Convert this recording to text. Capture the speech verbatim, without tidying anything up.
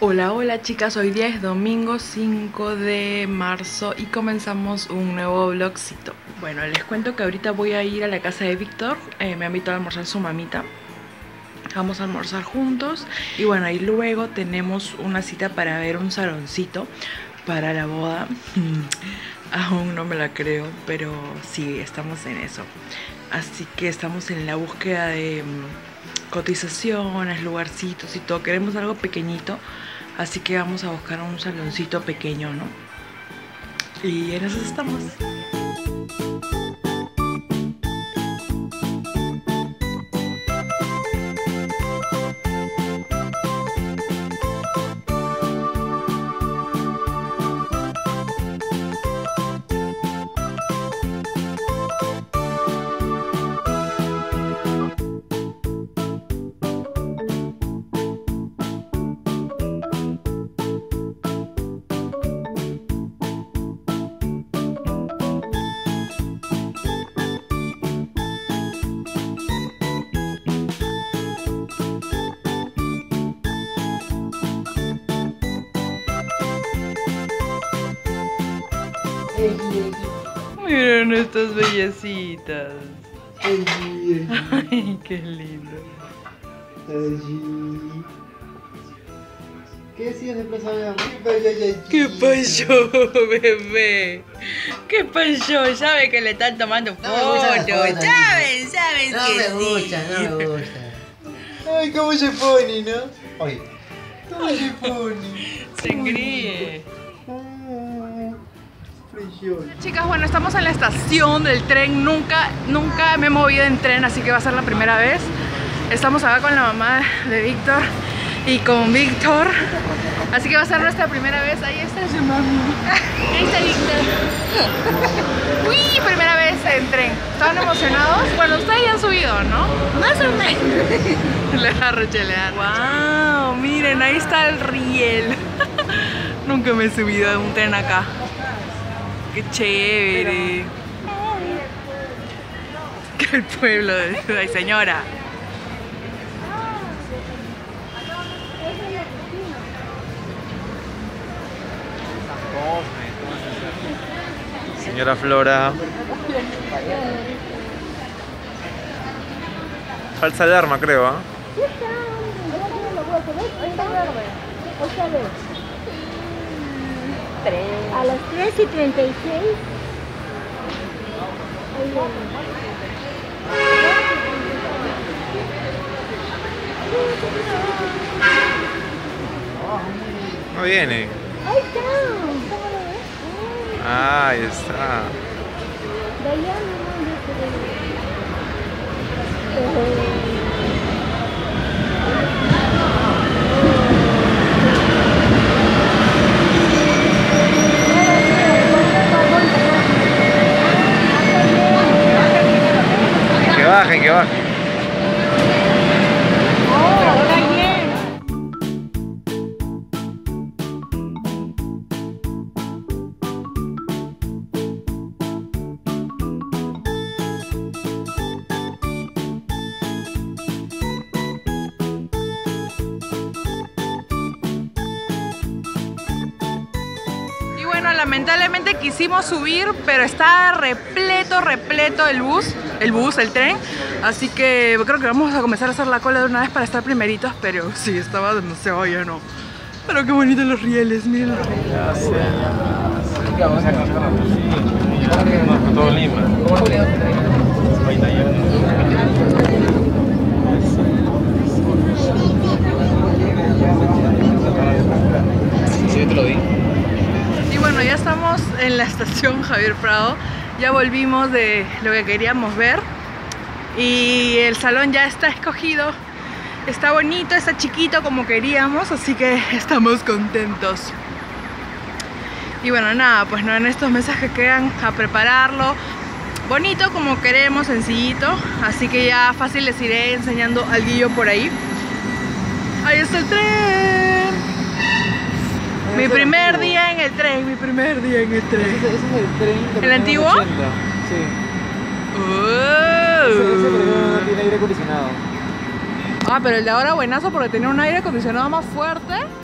Hola, hola chicas, hoy día es domingo cinco de marzo y comenzamos un nuevo vlogcito. Bueno, les cuento que ahorita voy a ir a la casa de Víctor, eh, me ha invitado a almorzar su mamita. Vamos a almorzar juntos y bueno, y luego tenemos una cita para ver un saloncito para la boda. Aún no me la creo, pero sí, estamos en eso. Así que estamos en la búsqueda de cotizaciones, lugarcitos y todo. Queremos algo pequeñito, así que vamos a buscar un saloncito pequeño, ¿no? Y en eso estamos. Miren estas bellecitas. Ay, ay, ay, qué lindo. Ay. ¿Qué si has empezado a ver? ¿Qué pasó, bebé? ¿Qué pasó? Sabe que le están tomando fotos. Saben, saben que no me gusta, no me gusta. Ay, cómo se pone, ¿no? Oye, cómo se pone. Se engríe. Chicas, bueno, estamos en la estación del tren. Nunca, nunca me he movido en tren, así que va a ser la primera vez. Estamos acá con la mamá de Víctor y con Víctor, así que va a ser nuestra primera vez. Ahí está su mamá. Ahí está Víctor. Uy, primera vez en tren. ¿Están emocionados? Bueno, ustedes ya han subido, ¿no? Más o menos. Le da roche, le da roche. Wow, miren, ahí está el riel. Nunca me he subido a un tren acá. ¡Qué chévere! ¡Qué el pueblo de ay, señora! Señora Flora. Falsa alarma, creo, ¿eh? A las tres y treinta y seis. No viene. Ahí está. Ah, ahí está. Que bajen, que bajen. Y bueno, lamentablemente quisimos subir, pero está repleto, repleto el bus. el bus, el tren, así que creo que vamos a comenzar a hacer la cola de una vez para estar primeritos, pero sí, estaba demasiado lleno. Pero qué bonitos los rieles, miren los rieles. Y bueno, ya estamos en la estación Javier Prado. Ya volvimos de lo que queríamos ver y el salón ya está escogido. Está bonito, está chiquito como queríamos, así que estamos contentos. Y bueno, nada, pues no, en estos meses que quedan a prepararlo. Bonito como queremos, sencillito. Así que ya fácil les iré enseñando alguillo por ahí. ¡Ahí está el tren! Mi primer día en el tren, mi primer día en el tren. Ese, ese es el tren. ¿El antiguo? ochenta, sí. Oh. Ese, ese tren tiene aire acondicionado. Ah, pero el de ahora buenazo porque tenía un aire acondicionado más fuerte.